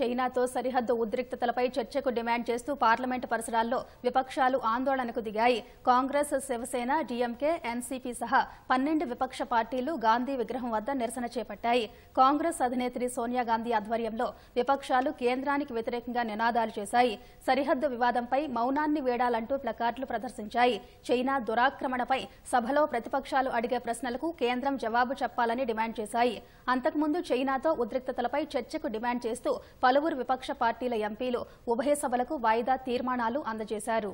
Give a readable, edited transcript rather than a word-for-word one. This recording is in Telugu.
చైనాతో సరిహద్దు ఉద్రిక్తతలపై చర్చకు డిమాండ్ చేస్తూ పార్లమెంట్ పరిసరాల్లో విపక్షాలు ఆందోళనకు దిగాయి. కాంగ్రెస్, శివసేన, డీఎంకే, ఎన్సీపీ సహా 12 విపక్ష పార్టీలు గాంధీ విగ్రహం వద్ద నిరసన చేపట్టాయి. కాంగ్రెస్ అధినేత్రి సోనియా గాంధీ ఆధ్వర్యంలో విపక్షాలు కేంద్రానికి వ్యతిరేకంగా నినాదాలు చేశాయి. సరిహద్దు వివాదంపై మౌనాన్ని వేడాలంటూ ప్లకార్డులు ప్రదర్శించాయి. చైనా దురాక్రమణపై సభలో ప్రతిపక్షాలు అడిగే ప్రశ్నలకు కేంద్రం జవాబు చెప్పాలని డిమాండ్ చేశాయి. అంతకుముందు చైనాతో ఉద్రిక్తతలపై చర్చకు డిమాండ్ చేస్తూ పలువురు విపక్ష పార్టీల ఎంపీలు ఉభయ సభలకు వాయిదా తీర్మానాలు అందజేశారు.